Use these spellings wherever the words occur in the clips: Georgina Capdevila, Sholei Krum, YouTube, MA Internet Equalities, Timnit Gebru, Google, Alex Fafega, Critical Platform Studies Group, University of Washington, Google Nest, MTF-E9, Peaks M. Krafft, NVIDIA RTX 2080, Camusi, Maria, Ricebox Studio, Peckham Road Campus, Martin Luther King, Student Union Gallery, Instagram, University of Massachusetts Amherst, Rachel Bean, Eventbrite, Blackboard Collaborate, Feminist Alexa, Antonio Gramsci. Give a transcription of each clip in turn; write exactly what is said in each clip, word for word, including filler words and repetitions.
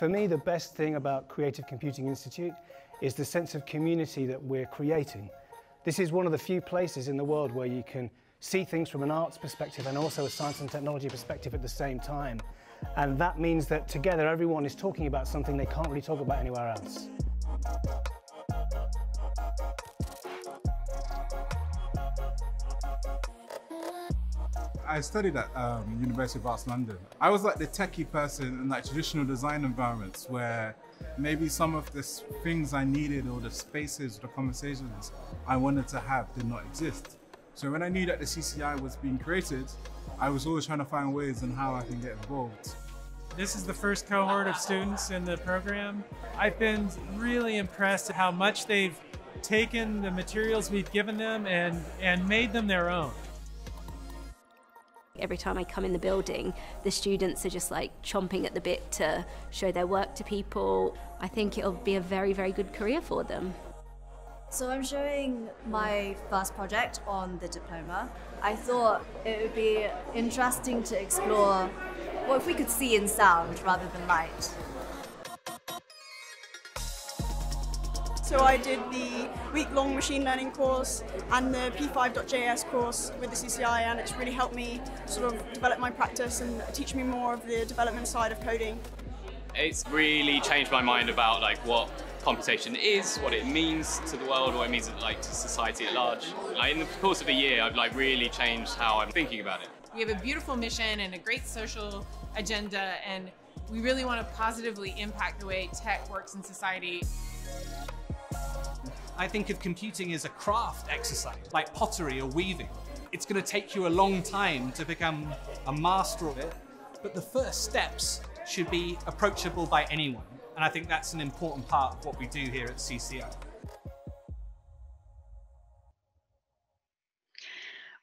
For me, the best thing about Creative Computing Institute is the sense of community that we're creating. This is one of the few places in the world where you can see things from an arts perspective and also a science and technology perspective at the same time. And that means that together everyone is talking about something they can't really talk about anywhere else. I studied at um, University of Arts London. I was like the techie person in like traditional design environments where maybe some of the things I needed or the spaces, the conversations I wanted to have did not exist. So when I knew that the C C I was being created, I was always trying to find ways on how I can get involved. This is the first cohort of students in the program. I've been really impressed at how much they've taken the materials we've given them and, and made them their own. Every time I come in the building, the students are just like chomping at the bit to show their work to people. I think it'll be a very, very good career for them. So I'm showing my first project on the diploma. I thought it would be interesting to explore what if we could see in sound rather than light. So I did the week-long machine learning course and the p five dot j s course with the C C I, and it's really helped me sort of develop my practice and teach me more of the development side of coding. It's really changed my mind about like what computation is, what it means to the world, what it means like to society at large. Like, in the course of a year, I've like really changed how I'm thinking about it. We have a beautiful mission and a great social agenda, and we really want to positively impact the way tech works in society. I think of computing as a craft exercise, like pottery or weaving. It's going to take you a long time to become a master of it, but the first steps should be approachable by anyone. And I think that's an important part of what we do here at C C I.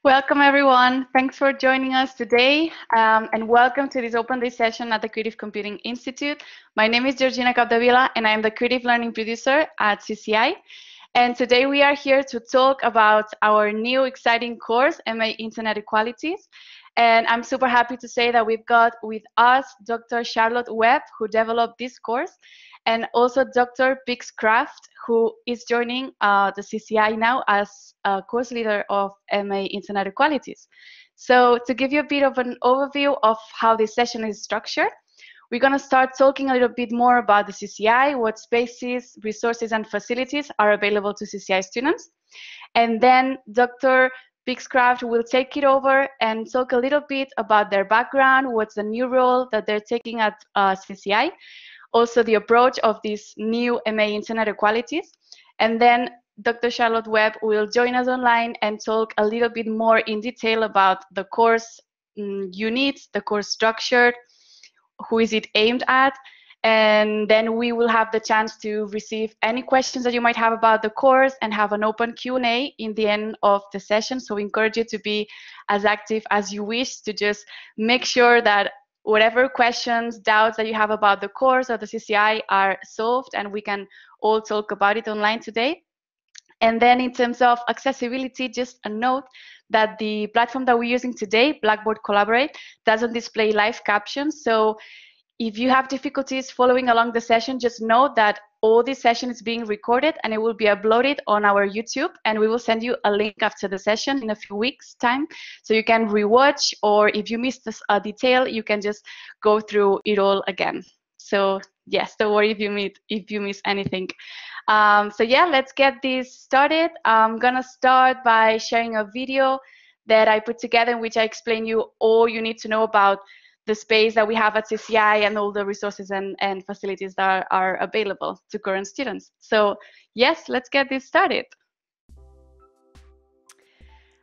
Welcome everyone. Thanks for joining us today um, and welcome to this open day session at the Creative Computing Institute. My name is Georgina Capdevila and I'm the Creative Learning Producer at C C I. And today we are here to talk about our new exciting course, M A Internet Equalities. And I'm super happy to say that we've got with us Doctor Charlotte Webb, who developed this course, and also Doctor Peaks Krafft, who is joining uh, the C C I now as a course leader of M A Internet Equalities. So to give you a bit of an overview of how this session is structured, we're going to start talking a little bit more about the C C I, what spaces, resources, and facilities are available to C C I students. And then Doctor Peaks Krafft will take it over and talk a little bit about their background, what's the new role that they're taking at uh, C C I, also the approach of these new M A Internet Equalities. And then Doctor Charlotte Webb will join us online and talk a little bit more in detail about the course um, units, the course structure, who is it aimed at, and then we will have the chance to receive any questions that you might have about the course and have an open Q and A in the end of the session. So we encourage you to be as active as you wish, to just make sure that whatever questions, doubts that you have about the course or the C C I are solved, and we can all talk about it online today. And then in terms of accessibility, just a note that the platform that we're using today, Blackboard Collaborate, doesn't display live captions. So if you have difficulties following along the session, just know that all this session is being recorded and it will be uploaded on our YouTube, and we will send you a link after the session in a few weeks' time. So you can rewatch, or if you missed a detail, you can just go through it all again. So yes, don't worry if you miss, if you miss anything. Um, so yeah, let's get this started. I'm gonna start by sharing a video that I put together in which I explain you all you need to know about the space that we have at C C I and all the resources and, and facilities that are, are available to current students. So yes, let's get this started.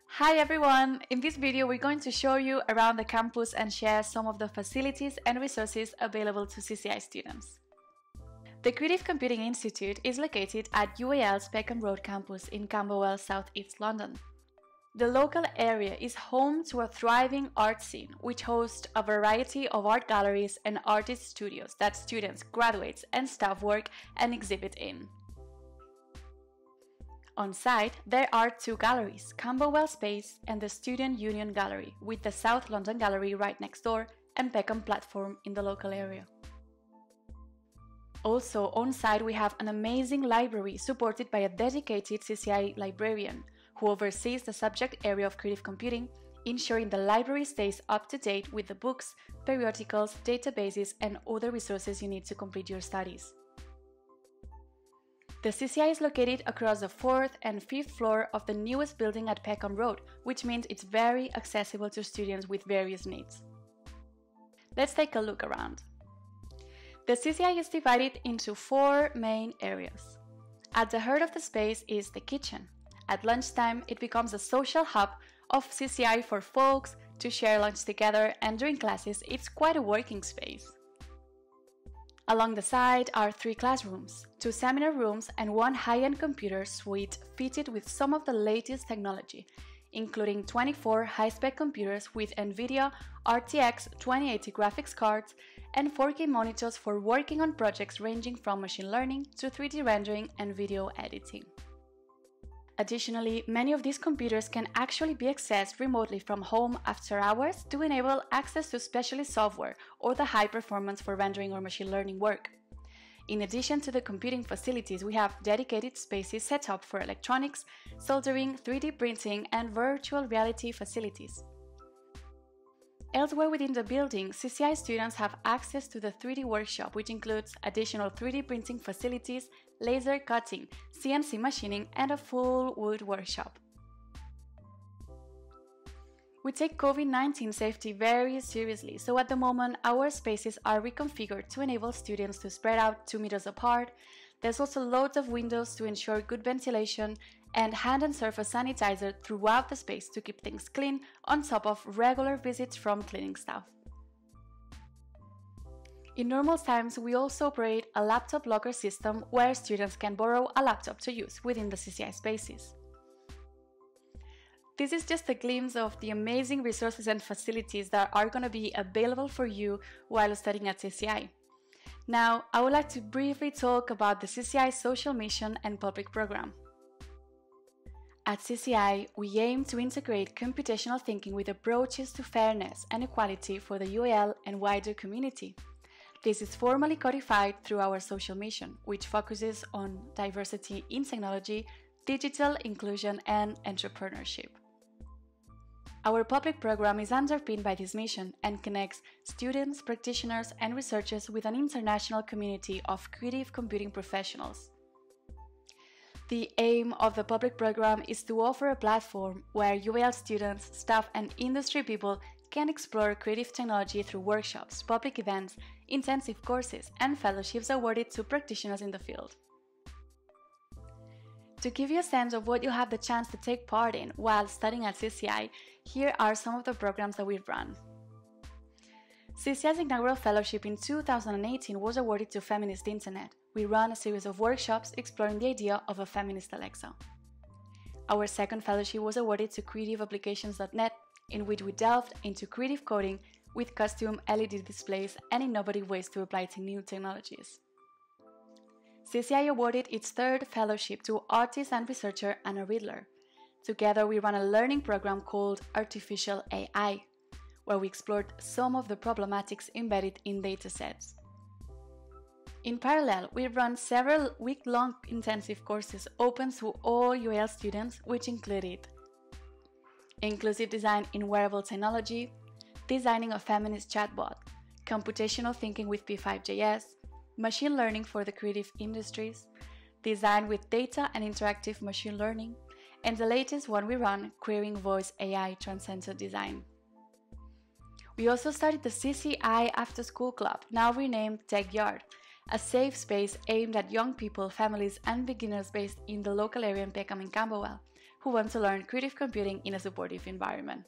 Hi everyone, in this video we're going to show you around the campus and share some of the facilities and resources available to C C I students. The Creative Computing Institute is located at U A L's Peckham Road Campus in Camberwell, South East London. The local area is home to a thriving art scene, which hosts a variety of art galleries and artist studios that students, graduates and staff work and exhibit in. On site, there are two galleries, Camberwell Space and the Student Union Gallery, with the South London Gallery right next door and Peckham Platform in the local area. Also, on site we have an amazing library supported by a dedicated C C I librarian who oversees the subject area of creative computing, ensuring the library stays up to date with the books, periodicals, databases, and other resources you need to complete your studies. The C C I is located across the fourth and fifth floor of the newest building at Peckham Road, which means it's very accessible to students with various needs. Let's take a look around. The C C I is divided into four main areas. At the heart of the space is the kitchen. At lunchtime, it becomes a social hub of C C I for folks to share lunch together, and during classes, it's quite a working space. Along the side are three classrooms, two seminar rooms, and one high-end computer suite fitted with some of the latest technology, including twenty-four high-spec computers with NVIDIA R T X twenty eighty graphics cards and four K monitors for working on projects ranging from machine learning to three D rendering and video editing. Additionally, many of these computers can actually be accessed remotely from home after hours to enable access to specialist software or the high performance for rendering or machine learning work. In addition to the computing facilities, we have dedicated spaces set up for electronics, soldering, three D printing, and virtual reality facilities. Elsewhere within the building, C C I students have access to the three D workshop, which includes additional three D printing facilities, laser cutting, C N C machining, and a full wood workshop. We take COVID nineteen safety very seriously, so at the moment our spaces are reconfigured to enable students to spread out two meters apart. There's also loads of windows to ensure good ventilation and hand and surface sanitizer throughout the space to keep things clean, on top of regular visits from cleaning staff. In normal times, we also operate a laptop locker system where students can borrow a laptop to use within the C C I spaces. This is just a glimpse of the amazing resources and facilities that are going to be available for you while studying at C C I. Now, I would like to briefly talk about the C C I social mission and public program. At C C I, we aim to integrate computational thinking with approaches to fairness and equality for the U A L and wider community. This is formally codified through our social mission, which focuses on diversity in technology, digital inclusion, and entrepreneurship. Our public program is underpinned by this mission and connects students, practitioners, and researchers with an international community of creative computing professionals. The aim of the public program is to offer a platform where U A L students, staff, and industry people can explore creative technology through workshops, public events, intensive courses, and fellowships awarded to practitioners in the field. To give you a sense of what you have the chance to take part in while studying at C C I, here are some of the programs that we've run. C C I's inaugural fellowship in two thousand eighteen was awarded to Feminist Internet. We ran a series of workshops exploring the idea of a feminist Alexa. Our second fellowship was awarded to creative applications dot net, in which we delved into creative coding with custom L E D displays and innovative ways to apply to new technologies. C C I awarded its third fellowship to artist and researcher Anna Riddler. Together we ran a learning program called Artificial A I, where we explored some of the problematics embedded in datasets. In parallel, we run several week-long intensive courses open to all U A L students, which included inclusive design in wearable technology, designing a feminist chatbot, computational thinking with p five dot j s, machine learning for the creative industries, design with data and interactive machine learning, and the latest one we run, Querying Voice A I Transcendent Design. We also started the C C I After School Club, now renamed Tech Yard, a safe space aimed at young people, families, and beginners based in the local area in Peckham and Camberwell, who want to learn creative computing in a supportive environment.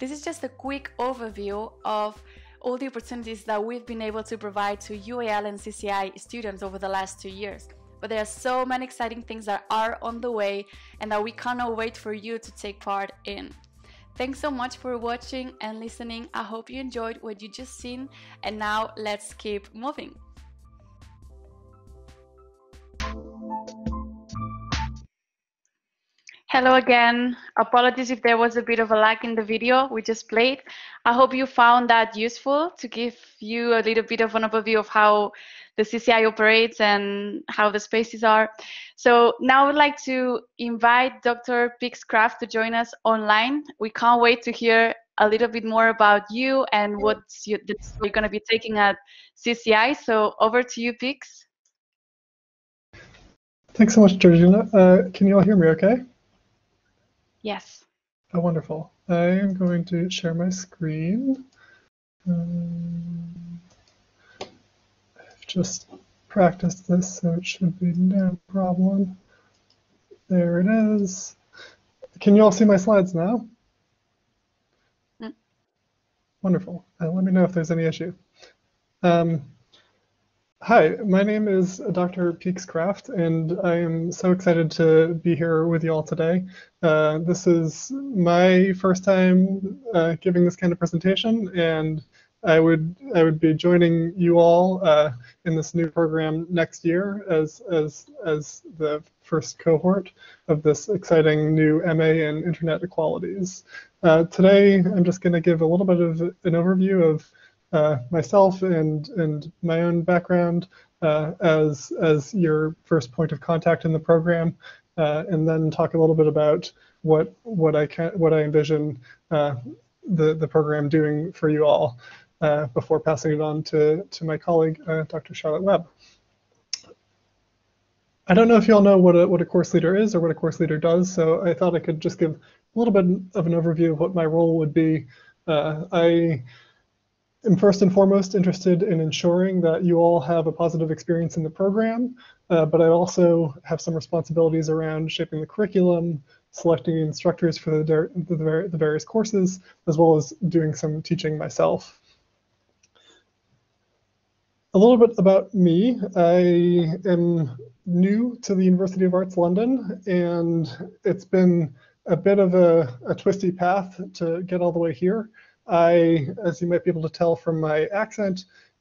This is just a quick overview of all the opportunities that we've been able to provide to U A L and C C I students over the last two years. But there are so many exciting things that are on the way and that we cannot wait for you to take part in. Thanks so much for watching and listening. I hope you enjoyed what you just seen, and now let's keep moving. Hello again. Apologies if there was a bit of a lag in the video we just played. I hope you found that useful to give you a little bit of an overview of how the C C I operates and how the spaces are. So now I would like to invite Doctor Peaks Krafft to join us online. We can't wait to hear a little bit more about you and what you're going to be taking at C C I. So over to you, Peaks. Thanks so much, Georgina. Uh, can you all hear me okay? Yes. Oh, wonderful. I am going to share my screen. Um, I've just practiced this, so it should be no problem. There it is. Can you all see my slides now? Mm. Wonderful. Uh, let me know if there's any issue. Um, Hi, my name is Doctor Peaks Krafft, and I am so excited to be here with you all today. Uh, this is my first time uh, giving this kind of presentation, and I would I would be joining you all uh, in this new program next year as as as the first cohort of this exciting new M A in Internet Equalities. Uh, today, I'm just going to give a little bit of an overview of Uh, myself and and my own background uh, as as your first point of contact in the program, uh, and then talk a little bit about what what I can what I envision uh, the the program doing for you all uh, before passing it on to to my colleague uh, Doctor Charlotte Webb. I don't know if you all know what a what a course leader is or what a course leader does, so I thought I could just give a little bit of an overview of what my role would be. Uh, I I'm first and foremost interested in ensuring that you all have a positive experience in the program, uh, but I also have some responsibilities around shaping the curriculum, selecting instructors for the, the, the various courses, as well as doing some teaching myself. A little bit about me. I am new to the University of Arts London, and it's been a bit of a, a twisty path to get all the way here. I, as you might be able to tell from my accent,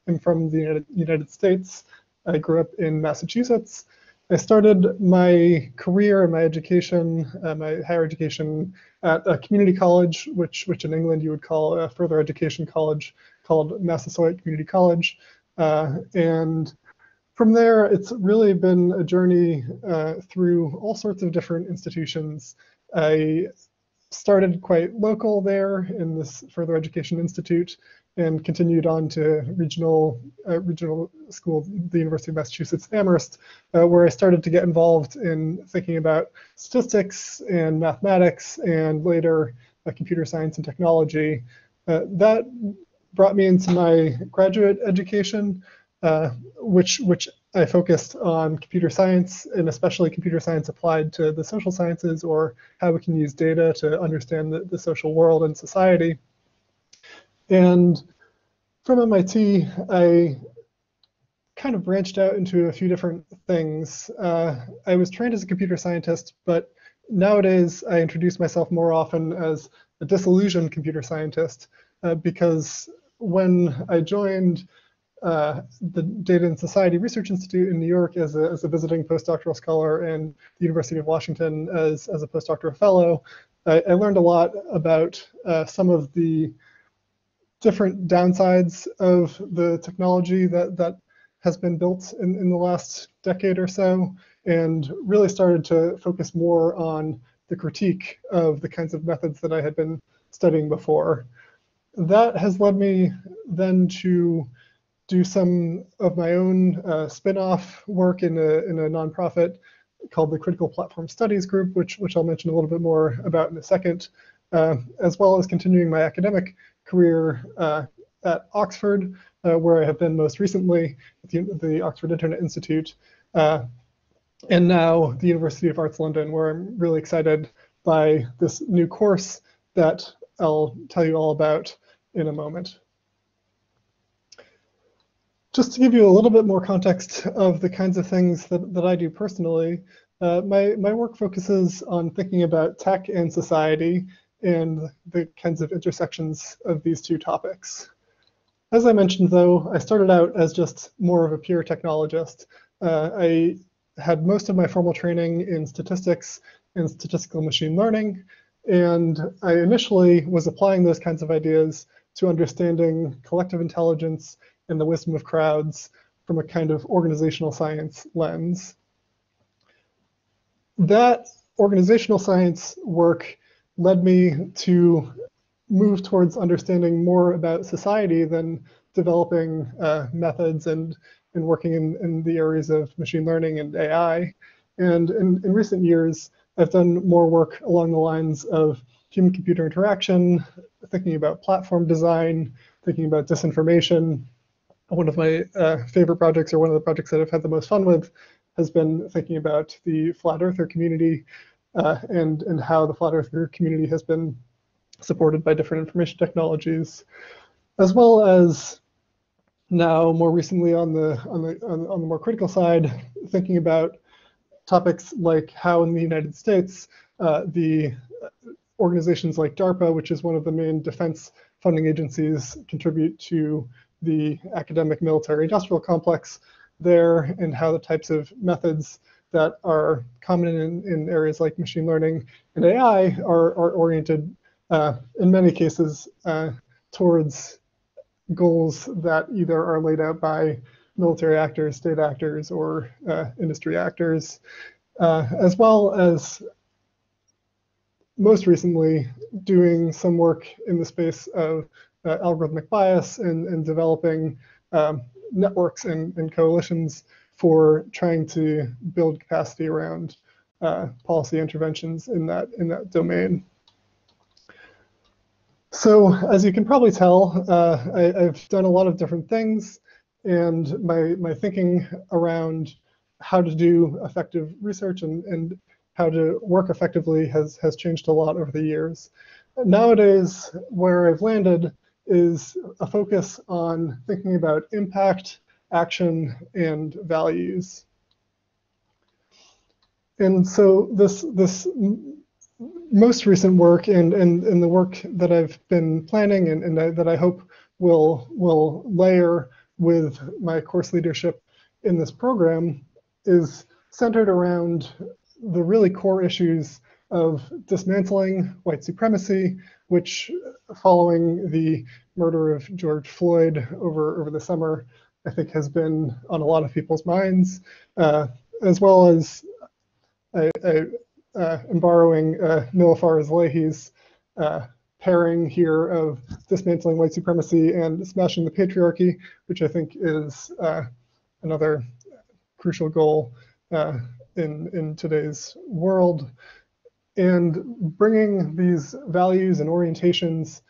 am from the United States. I grew up in Massachusetts. I started my career and my education, uh, my higher education, at a community college, which, which in England you would call a further education college, called Massasoit Community College. Uh, and from there, it's really been a journey uh, through all sorts of different institutions. I started quite local there in this Further Education Institute, and continued on to regional uh, regional school, the University of Massachusetts Amherst, uh, where I started to get involved in thinking about statistics and mathematics, and later uh, computer science and technology. Uh, that brought me into my graduate education, uh, which which I focused on computer science, and especially computer science applied to the social sciences, or how we can use data to understand the, the social world and society. And from M I T, I kind of branched out into a few different things. Uh, I was trained as a computer scientist, but nowadays I introduce myself more often as a disillusioned computer scientist, uh, because when I joined Uh, the Data and Society Research Institute in New York as a, as a visiting postdoctoral scholar, and the University of Washington as, as a postdoctoral fellow, I, I learned a lot about uh, some of the different downsides of the technology that, that has been built in, in the last decade or so, and really started to focus more on the critique of the kinds of methods that I had been studying before. That has led me then to do some of my own uh, spin-off work in a, in a nonprofit called the Critical Platform Studies Group, which, which I'll mention a little bit more about in a second, uh, as well as continuing my academic career uh, at Oxford, uh, where I have been most recently at the, the Oxford Internet Institute, uh, and now the University of Arts London, where I'm really excited by this new course that I'll tell you all about in a moment. Just to give you a little bit more context of the kinds of things that, that I do personally, uh, my, my work focuses on thinking about tech and society and the kinds of intersections of these two topics. As I mentioned, though, I started out as just more of a pure technologist. Uh, I had most of my formal training in statistics in statistical machine learning. And I initially was applying those kinds of ideas to understanding collective intelligence and the wisdom of crowds from a kind of organizational science lens. That organizational science work led me to move towards understanding more about society than developing uh, methods and, and working in, in the areas of machine learning and A I. And in, in recent years, I've done more work along the lines of human-computer interaction, thinking about platform design, thinking about disinformation. One of my uh, favorite projects, or one of the projects that I've had the most fun with, has been thinking about the Flat Earther community uh, and, and how the Flat Earther community has been supported by different information technologies, as well as now more recently on the, on the, on the more critical side, thinking about topics like how in the United States uh, the organizations like DARPA, which is one of the main defense funding agencies, contribute to the academic military industrial complex there, and how the types of methods that are common in, in areas like machine learning and A I are, are oriented uh, in many cases uh, towards goals that either are laid out by military actors, state actors, or uh, industry actors, uh, as well as most recently doing some work in the space of uh, algorithmic bias and, and developing um, networks and, and coalitions for trying to build capacity around uh, policy interventions in that, in that domain. So as you can probably tell, uh, I, I've done a lot of different things. And my, my thinking around how to do effective research and, and how to work effectively has, has changed a lot over the years. Nowadays, where I've landed is a focus on thinking about impact, action, and values. And so this, this most recent work and, and, and the work that I've been planning and, and I, that I hope will, will layer with my course leadership in this program is centered around the really core issues of dismantling white supremacy, which following the murder of George Floyd over, over the summer, I think has been on a lot of people's minds, uh, as well as I, I uh, am borrowing uh, Niloufer Islihi's uh, pairing here of dismantling white supremacy and smashing the patriarchy, which I think is uh, another crucial goal uh, in, in today's world. And bringing these values and orientations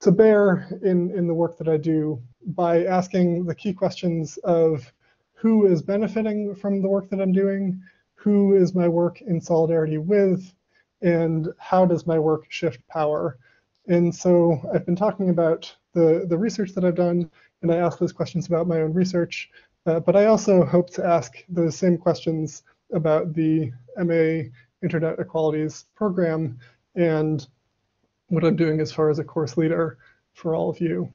to bear in, in the work that I do by asking the key questions of who is benefiting from the work that I'm doing, who is my work in solidarity with, and how does my work shift power? And so I've been talking about the, the research that I've done, and I ask those questions about my own research, uh, but I also hope to ask those same questions about the M A Internet Equalities program and what I'm doing as far as a course leader for all of you.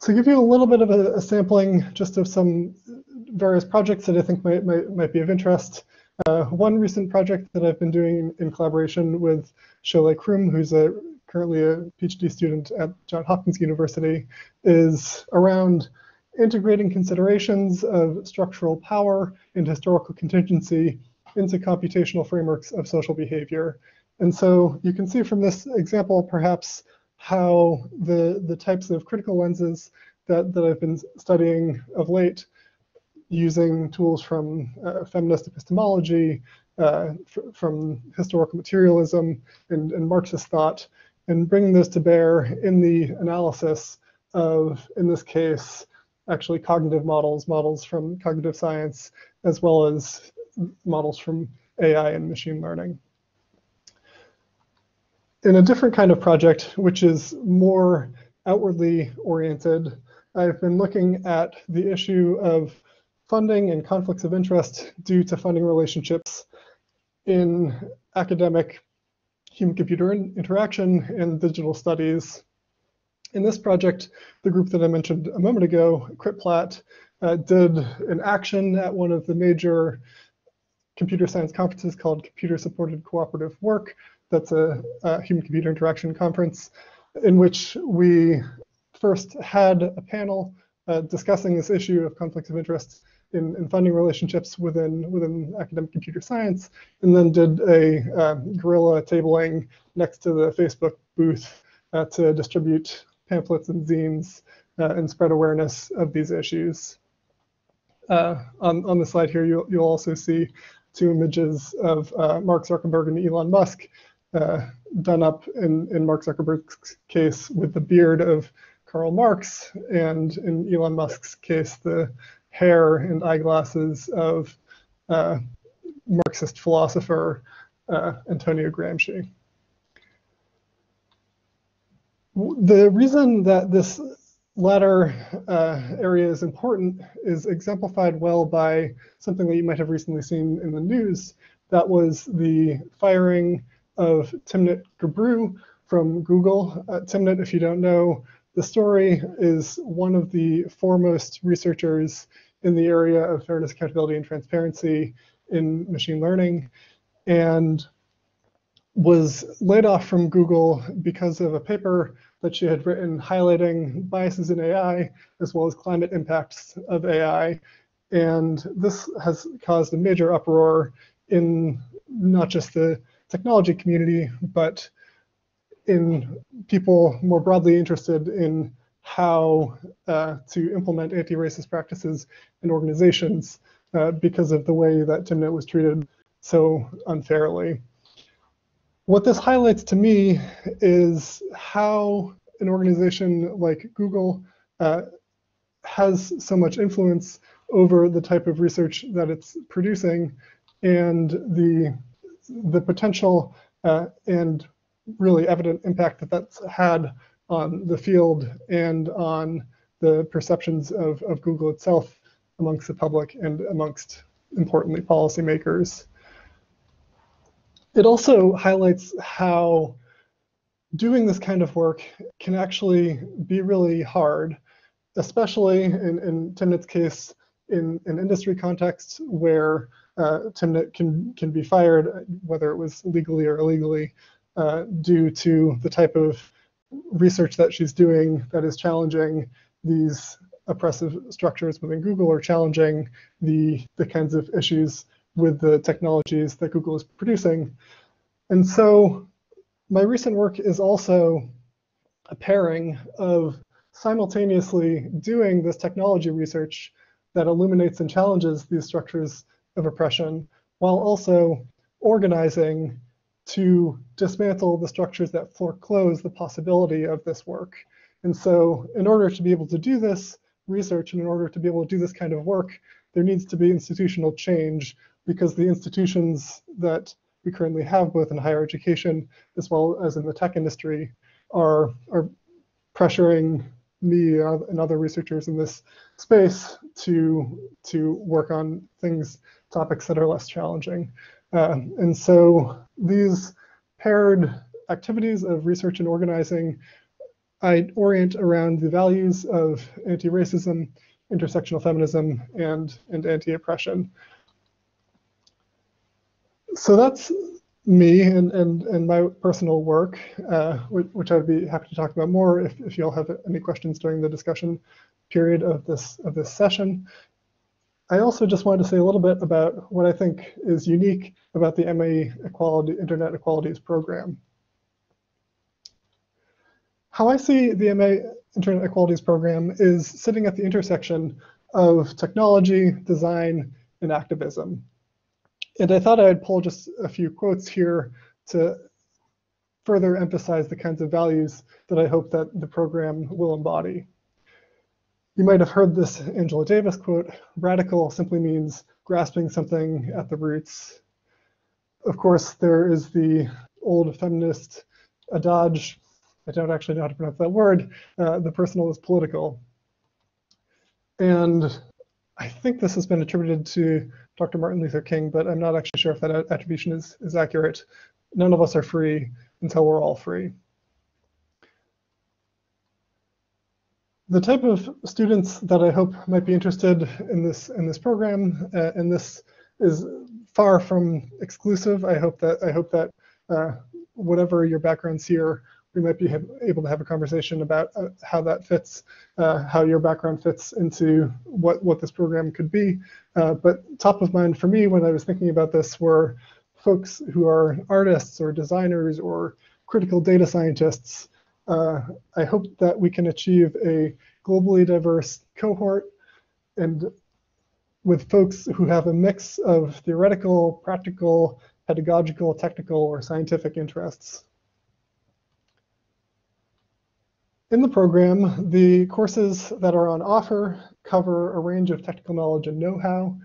So give you a little bit of a, a sampling just of some various projects that I think might, might, might be of interest. Uh, one recent project that I've been doing in collaboration with Sholei Krum, who's a, currently a PhD student at Johns Hopkins University, is around integrating considerations of structural power and historical contingency into computational frameworks of social behavior. And so you can see from this example, perhaps, how the, the types of critical lenses that, that I've been studying of late, using tools from uh, feminist epistemology, uh, from historical materialism, and, and Marxist thought, and bringing those to bear in the analysis of, in this case, actually cognitive models, models from cognitive science, as well as models from A I and machine learning. In a different kind of project, which is more outwardly oriented, I've been looking at the issue of funding and conflicts of interest due to funding relationships in academic human-computer interaction and digital studies. In this project, the group that I mentioned a moment ago, Crit Plat, uh, did an action at one of the major computer science conferences called Computer Supported Cooperative Work. That's a, a human-computer interaction conference in which we first had a panel uh, discussing this issue of conflicts of interest in, in funding relationships within, within academic computer science, and then did a uh, guerrilla tabling next to the Facebook booth uh, to distribute pamphlets and zines uh, and spread awareness of these issues. Uh, on, on the slide here, you'll, you'll also see two images of uh, Mark Zuckerberg and Elon Musk, uh, done up in, in Mark Zuckerberg's case with the beard of Karl Marx, and in Elon Musk's case, the hair and eyeglasses of uh, Marxist philosopher uh, Antonio Gramsci. The reason that this latter uh, area is important is exemplified well by something that you might have recently seen in the news. That was the firing of Timnit Gebru from Google. Uh, Timnit, if you don't know the story, is one of the foremost researchers in the area of fairness, accountability, and transparency in machine learning, and was laid off from Google because of a paper that she had written highlighting biases in A I as well as climate impacts of A I. And this has caused a major uproar in not just the technology community, but in people more broadly interested in how uh, to implement anti-racist practices in organizations uh, because of the way that Timnit was treated so unfairly. What this highlights to me is how an organization like Google uh, has so much influence over the type of research that it's producing, and the, the potential uh, and really evident impact that that's had on the field and on the perceptions of, of Google itself amongst the public and amongst, importantly, policymakers. It also highlights how doing this kind of work can actually be really hard, especially in, in Timnit's case, in an industry context where uh, Timnit can, can be fired, whether it was legally or illegally, uh, due to the type of research that she's doing that is challenging these oppressive structures within Google, or challenging the, the kinds of issues with the technologies that Google is producing. And so my recent work is also a pairing of simultaneously doing this technology research that illuminates and challenges these structures of oppression, while also organizing to dismantle the structures that foreclose the possibility of this work. And so in order to be able to do this research, and in order to be able to do this kind of work, there needs to be institutional change, because the institutions that we currently have, both in higher education as well as in the tech industry, are, are pressuring me and other researchers in this space to, to work on things, topics that are less challenging. Um, and so these paired activities of research and organizing, I orient around the values of anti-racism, intersectional feminism, and, and anti-oppression. So that's me and, and, and my personal work, uh, which I'd be happy to talk about more if, if you all have any questions during the discussion period of this, of this session. I also just wanted to say a little bit about what I think is unique about the M A Equality, Internet Equalities program. How I see the M A Internet Equalities program is sitting at the intersection of technology, design, and activism. And I thought I'd pull just a few quotes here to further emphasize the kinds of values that I hope that the program will embody. You might have heard this Angela Davis quote, "Radical simply means grasping something at the roots." Of course, there is the old feminist adage, I don't actually know how to pronounce that word, uh, the personal is political. And I think this has been attributed to Doctor Martin Luther King, but I'm not actually sure if that attribution is, is accurate. None of us are free until we're all free. The type of students that I hope might be interested in this in this program, uh, and this is far from exclusive. I hope that I hope that uh, whatever your backgrounds here, we might be able to have a conversation about uh, how that fits, uh, how your background fits into what, what this program could be. Uh, but top of mind for me when I was thinking about this were folks who are artists or designers or critical data scientists. Uh, I hope that we can achieve a globally diverse cohort and with folks who have a mix of theoretical, practical, pedagogical, technical, or scientific interests. In the program, the courses that are on offer cover a range of technical knowledge and know-how.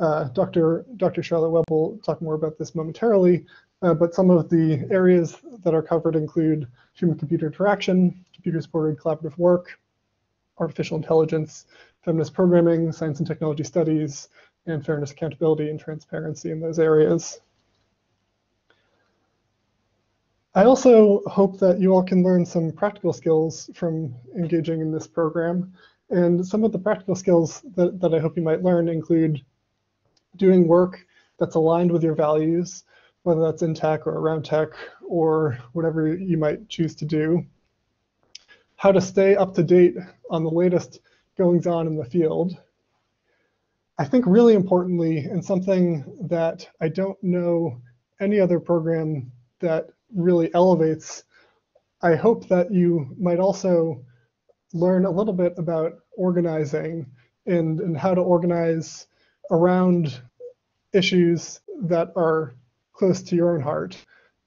Uh, Doctor Doctor Charlotte Webb will talk more about this momentarily, uh, but some of the areas that are covered include human-computer interaction, computer-supported collaborative work, artificial intelligence, feminist programming, science and technology studies, and fairness, accountability, and transparency in those areas. I also hope that you all can learn some practical skills from engaging in this program. And some of the practical skills that, that I hope you might learn include doing work that's aligned with your values, whether that's in tech or around tech or whatever you might choose to do. How to stay up to date on the latest goings-on in the field. I think really importantly, and something that I don't know any other program that really elevates, I hope that you might also learn a little bit about organizing and, and how to organize around issues that are close to your own heart.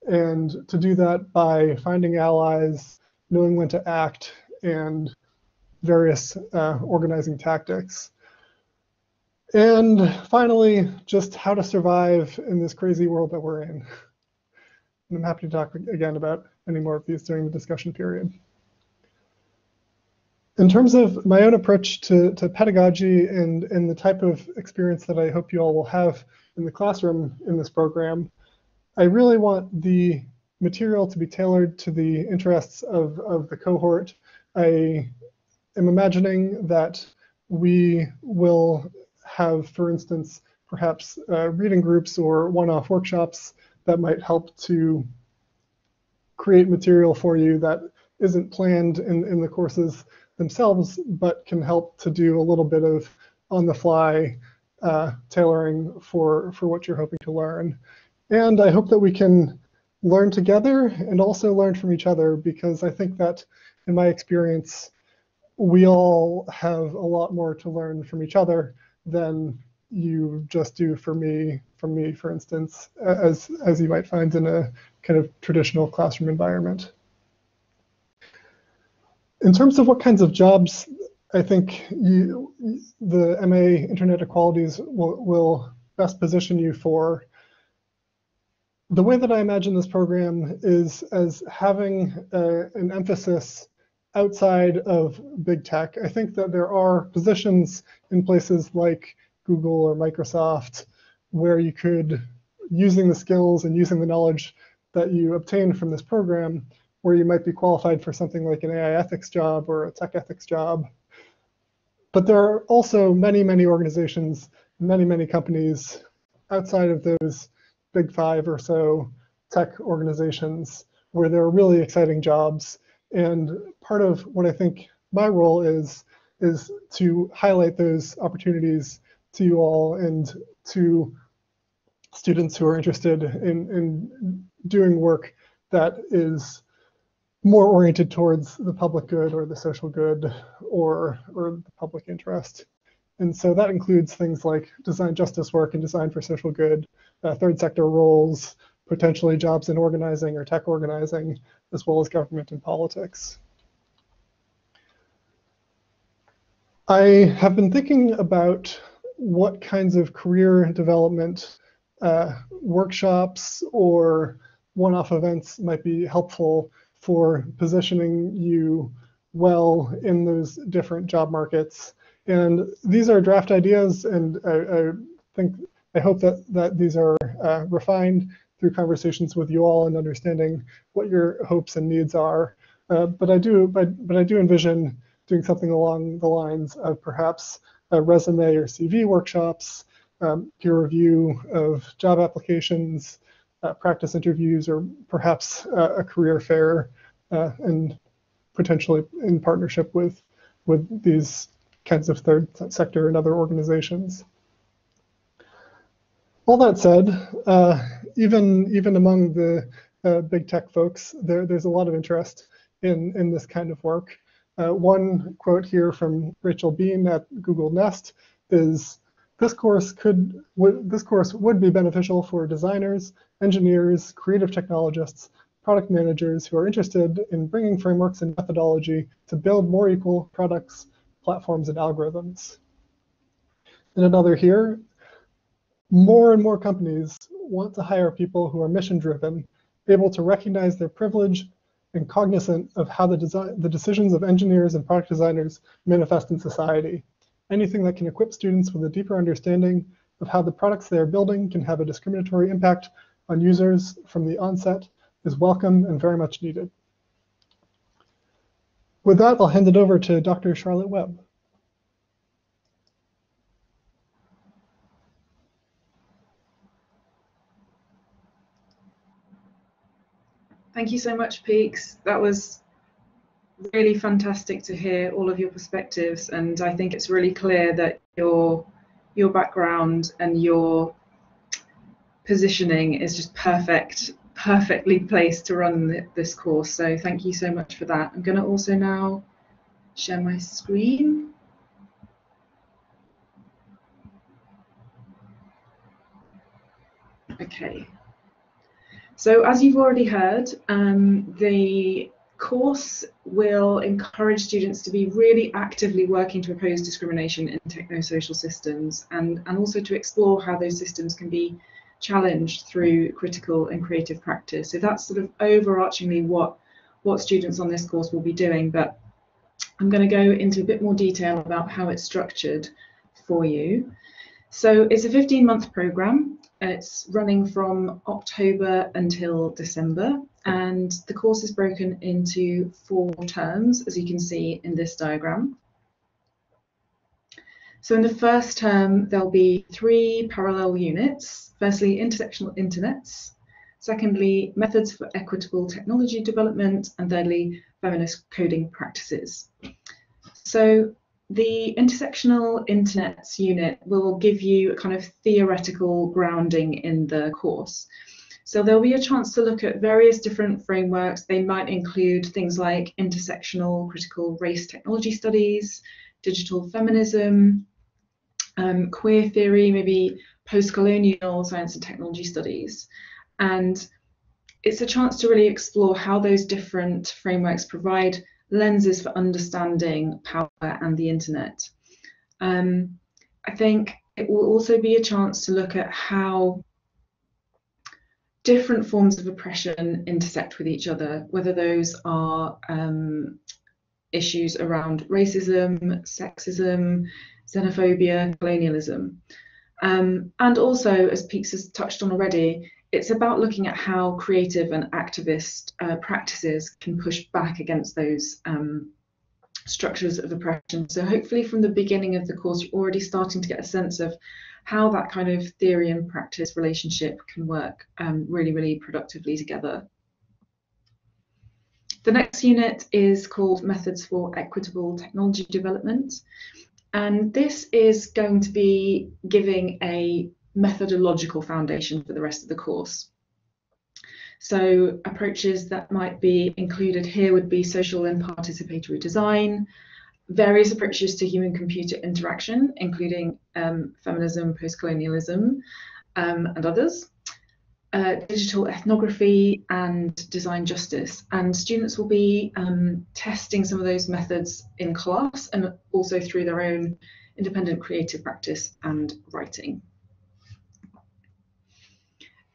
And to do that by finding allies, knowing when to act, and various uh, organizing tactics. And finally, just how to survive in this crazy world that we're in. And I'm happy to talk again about any more of these during the discussion period. In terms of my own approach to, to pedagogy and, and the type of experience that I hope you all will have in the classroom in this program, I really want the material to be tailored to the interests of, of the cohort. I am imagining that we will have, for instance, perhaps uh, reading groups or one-off workshops that might help to create material for you that isn't planned in, in the courses themselves, but can help to do a little bit of on-the-fly uh, tailoring for, for what you're hoping to learn. And I hope that we can learn together and also learn from each other, because I think that, in my experience, we all have a lot more to learn from each other than you just do for me, from me, for instance, as, as you might find in a kind of traditional classroom environment. In terms of what kinds of jobs I think you, the M A Internet Equalities will, will best position you for, the way that I imagine this program is as having a, an emphasis outside of big tech. I think that there are positions in places like Google or Microsoft, where you could, using the skills and using the knowledge that you obtain from this program, where you might be qualified for something like an A I ethics job or a tech ethics job. But there are also many, many organizations, many, many companies outside of those big five or so tech organizations where there are really exciting jobs. And part of what I think my role is, is to highlight those opportunities to you all and to students who are interested in, in doing work that is more oriented towards the public good or the social good or, or the public interest. And so that includes things like design justice work and design for social good, uh, third sector roles, potentially jobs in organizing or tech organizing, as well as government and politics. I have been thinking about what kinds of career development uh, workshops or one-off events might be helpful for positioning you well in those different job markets. And these are draft ideas, and I, I think I hope that, that these are uh, refined through conversations with you all and understanding what your hopes and needs are. Uh, but I do, but, but I do envision doing something along the lines of perhaps Uh, resume or C V workshops, um, peer review of job applications, uh, practice interviews, or perhaps uh, a career fair, uh, and potentially in partnership with, with these kinds of third sector and other organizations. All that said, uh, even, even among the uh, big tech folks, there, there's a lot of interest in, in this kind of work. Uh, one quote here from Rachel Bean at Google Nest is, this course, could, w this course would be beneficial for designers, engineers, creative technologists, product managers who are interested in bringing frameworks and methodology to build more equal products, platforms, and algorithms. And another here, more and more companies want to hire people who are mission-driven, able to recognize their privilege, and cognizant of how the, design, the decisions of engineers and product designers manifest in society. Anything that can equip students with a deeper understanding of how the products they are building can have a discriminatory impact on users from the onset is welcome and very much needed. With that, I'll hand it over to Doctor Charlotte Webb. Thank you so much, Peaks. That was really fantastic to hear all of your perspectives, and I think it's really clear that your your background and your positioning is just perfect, perfectly placed to run th this course. So thank you so much for that. I'm going to also now share my screen. Okay. So as you've already heard, um, the course will encourage students to be really actively working to oppose discrimination in technosocial systems, and, and also to explore how those systems can be challenged through critical and creative practice. So that's sort of overarchingly what, what students on this course will be doing, but I'm going to go into a bit more detail about how it's structured for you. So it's a fifteen month programme. It's running from October until December, and the course is broken into four terms, as you can see in this diagram. So in the first term, there'll be three parallel units. Firstly, intersectional internets. Secondly, methods for equitable technology development. And thirdly, feminist coding practices. So the intersectional internets unit will give you a kind of theoretical grounding in the course. So there'll be a chance to look at various different frameworks. They might include things like intersectional critical race technology studies, digital feminism, um, queer theory, maybe post-colonial science and technology studies. And it's a chance to really explore how those different frameworks provide lenses for understanding power and the internet. Um, I think it will also be a chance to look at how different forms of oppression intersect with each other, whether those are um, issues around racism, sexism, xenophobia, colonialism. Um, and also, as Peaks has touched on already, it's about looking at how creative and activist uh, practices can push back against those um, structures of oppression. So hopefully from the beginning of the course, you're already starting to get a sense of how that kind of theory and practice relationship can work um, really, really productively together. The next unit is called Methods for Equitable Technology Development. And this is going to be giving a methodological foundation for the rest of the course. So approaches that might be included here would be social and participatory design, various approaches to human-computer interaction, including um, feminism, post-colonialism, um, and others, uh, digital ethnography and design justice. And students will be um, testing some of those methods in class and also through their own independent creative practice and writing.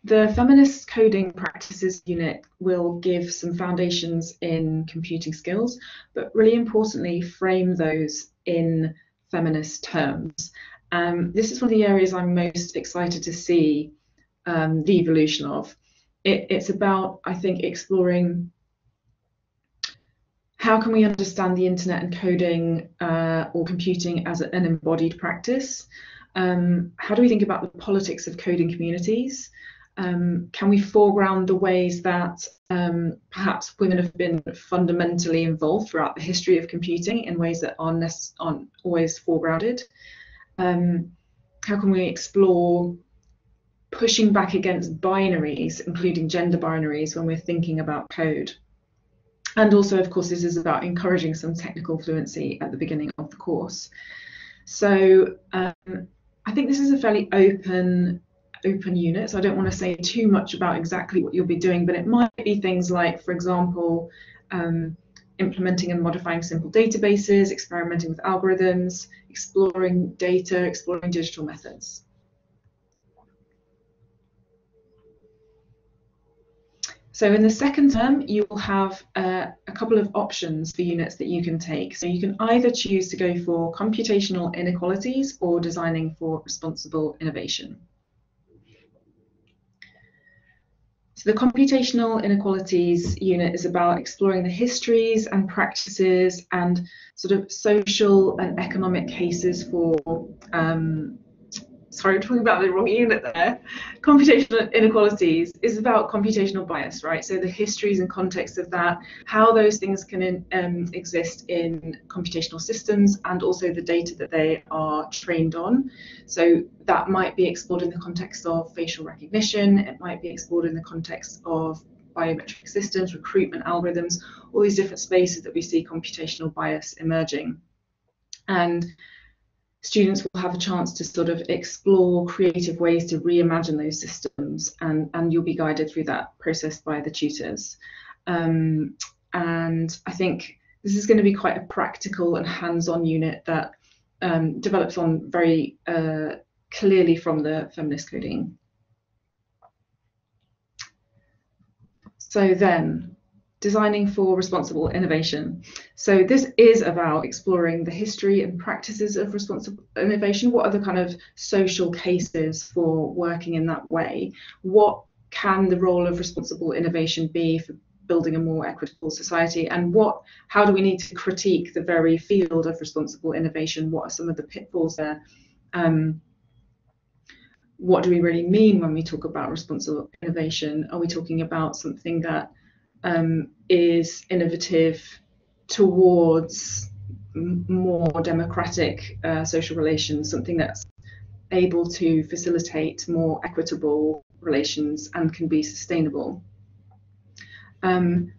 The Feminist Coding Practices unit will give some foundations in computing skills, but really importantly, frame those in feminist terms. Um, this is one of the areas I'm most excited to see um, the evolution of. It, it's about, I think, exploring how can we understand the internet and coding uh, or computing as an embodied practice. Um, how do we think about the politics of coding communities? Um, can we foreground the ways that um, perhaps women have been fundamentally involved throughout the history of computing in ways that aren't, aren't always foregrounded? Um, how can we explore pushing back against binaries, including gender binaries, when we're thinking about code? And also, of course, this is about encouraging some technical fluency at the beginning of the course. So um, I think this is a fairly open open unit, so I don't want to say too much about exactly what you'll be doing, but it might be things like, for example, um, implementing and modifying simple databases, experimenting with algorithms, exploring data, exploring digital methods. So in the second term, you will have uh, a couple of options for units that you can take. So you can either choose to go for computational inequalities or designing for responsible innovation. So the computational inequalities unit is about exploring the histories and practices and sort of social and economic cases for, um, sorry, I'm talking about the wrong unit there. Computational inequalities is about computational bias, right? So the histories and context of that, how those things can in, um, exist in computational systems, and also the data that they are trained on. So that might be explored in the context of facial recognition, it might be explored in the context of biometric systems, recruitment algorithms, all these different spaces that we see computational bias emerging. And students will have a chance to sort of explore creative ways to reimagine those systems, and, and you'll be guided through that process by the tutors. Um, and I think this is going to be quite a practical and hands-on unit that um, develops on very uh, clearly from the feminist coding. So then, designing for responsible innovation. So this is about exploring the history and practices of responsible innovation. What are the kind of social cases for working in that way? What can the role of responsible innovation be for building a more equitable society? And what, how do we need to critique the very field of responsible innovation? What are some of the pitfalls there? Um, what do we really mean when we talk about responsible innovation? Are we talking about something that Um, is innovative towards more democratic uh, social relations, something that's able to facilitate more equitable relations and can be sustainable? Um,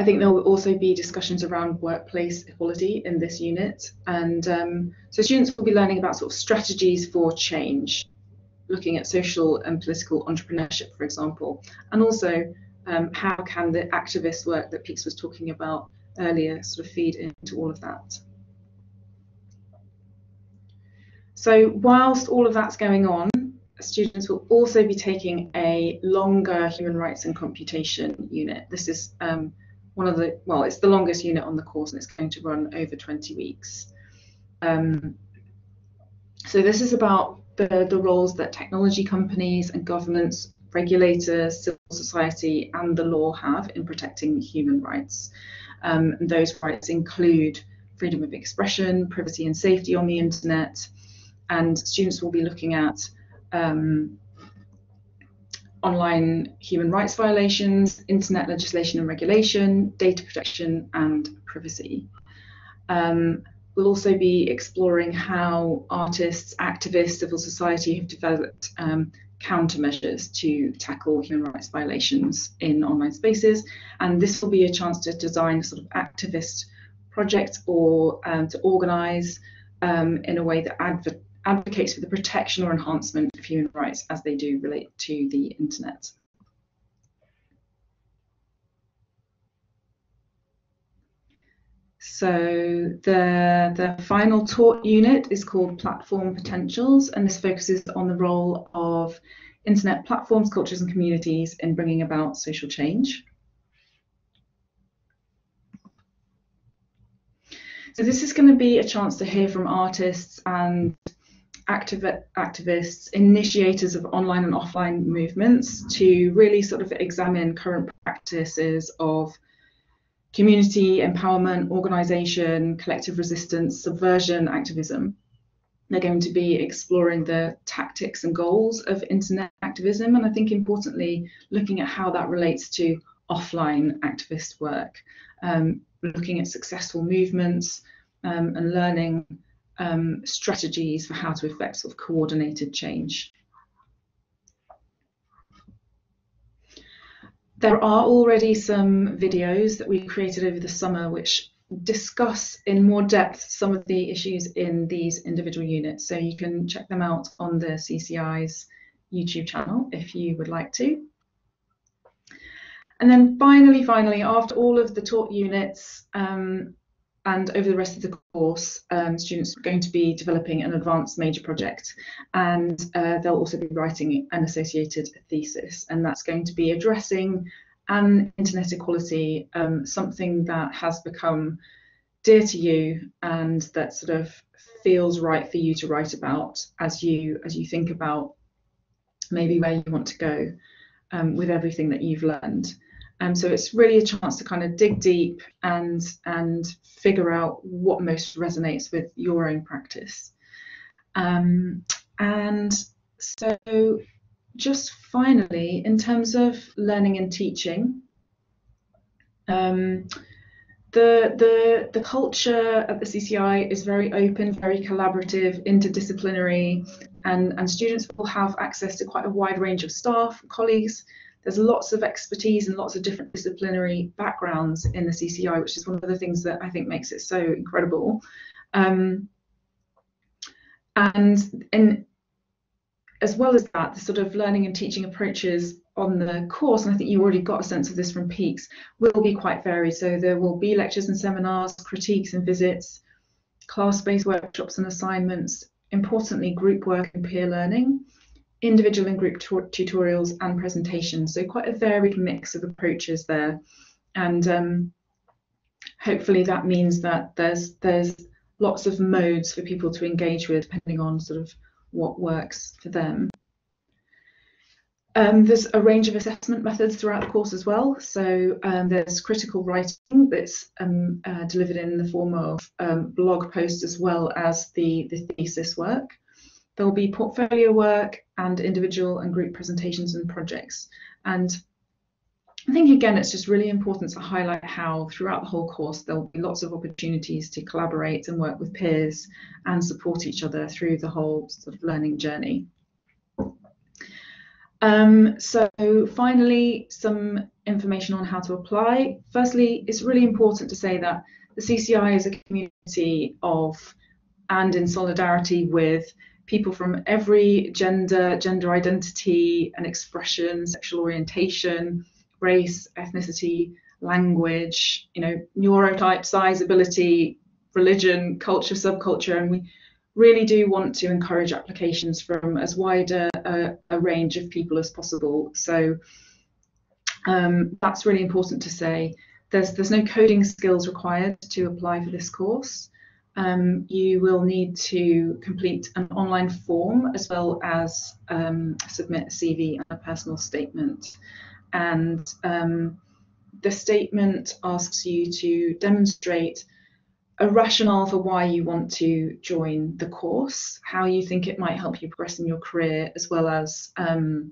I think there will also be discussions around workplace equality in this unit, and um, so students will be learning about sort of strategies for change, looking at social and political entrepreneurship, for example, and also Um, how can the activist work that Peaks was talking about earlier sort of feed into all of that? So whilst all of that's going on, students will also be taking a longer human rights and computation unit. This is um, one of the, well, it's the longest unit on the course, and it's going to run over twenty weeks. Um, so this is about the, the roles that technology companies and governments, regulators, civil society, and the law have in protecting human rights. Um, and those rights include freedom of expression, privacy and safety on the internet, and students will be looking at um, online human rights violations, internet legislation and regulation, data protection, and privacy. Um, We'll also be exploring how artists, activists, civil society have developed um, countermeasures to tackle human rights violations in online spaces. And this will be a chance to design sort of activist projects, or um, to organise um, in a way that adv advocates for the protection or enhancement of human rights as they do relate to the internet. So the, the final taught unit is called Platform Potentials, and this focuses on the role of internet platforms, cultures and communities in bringing about social change. So this is going to be a chance to hear from artists and activ- activists, initiators of online and offline movements, to really sort of examine current practices of community, empowerment, organisation, collective resistance, subversion, activism. They're going to be exploring the tactics and goals of internet activism, and I think importantly, looking at how that relates to offline activist work, um, looking at successful movements um, and learning um, strategies for how to effect sort of coordinated change. There are already some videos that we created over the summer which discuss in more depth some of the issues in these individual units, so you can check them out on the C C I's YouTube channel if you would like to. And then finally, finally, after all of the taught units um, and over the rest of the course, um, students are going to be developing an advanced major project, and uh, they'll also be writing an associated thesis, and that's going to be addressing and internet equality, um, something that has become dear to you and that sort of feels right for you to write about as you as you think about maybe where you want to go um, with everything that you've learned. And um, so it's really a chance to kind of dig deep and and figure out what most resonates with your own practice. Um, and so just finally, in terms of learning and teaching, um, the, the, the culture at the C C I is very open, very collaborative, interdisciplinary, and, and students will have access to quite a wide range of staff, colleagues. There's lots of expertise and lots of different disciplinary backgrounds in the C C I, which is one of the things that I think makes it so incredible. Um, and in As well as that, the sort of learning and teaching approaches on the course, and I think you already got a sense of this from Peaks, will be quite varied. So there will be lectures and seminars, critiques and visits, class-based workshops and assignments, importantly group work and peer learning, individual and group tutorials and presentations. So quite a varied mix of approaches there. And um, hopefully that means that there's, there's lots of modes for people to engage with, depending on sort of what works for them. Um, there's a range of assessment methods throughout the course as well. So um, there's critical writing that's um, uh, delivered in the form of um, blog posts as well as the, the thesis work. There'll be portfolio work and individual and group presentations and projects. And I think again, it's just really important to highlight how throughout the whole course there'll be lots of opportunities to collaborate and work with peers and support each other through the whole sort of learning journey. Um, so finally, some information on how to apply. Firstly, it's really important to say that the C C I is a community of and in solidarity with people from every gender, gender identity and expression, sexual orientation, race, ethnicity, language, you know, neurotype, size, ability, religion, culture, subculture, and we really do want to encourage applications from as wide a, a, a range of people as possible. So um, that's really important to say. There's, there's no coding skills required to apply for this course. Um, you will need to complete an online form as well as um, submit a C V and a personal statement. And um, the statement asks you to demonstrate a rationale for why you want to join the course, how you think it might help you progress in your career, as well as um,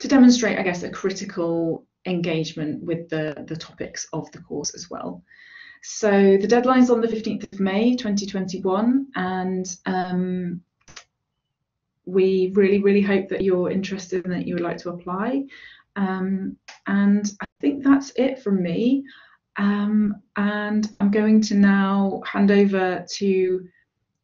to demonstrate, I guess, a critical engagement with the, the topics of the course as well. So the deadline's on the fifteenth of May twenty twenty-one, and um, we really, really hope that you're interested and that you would like to apply. Um, and I think that's it from me. Um, and I'm going to now hand over to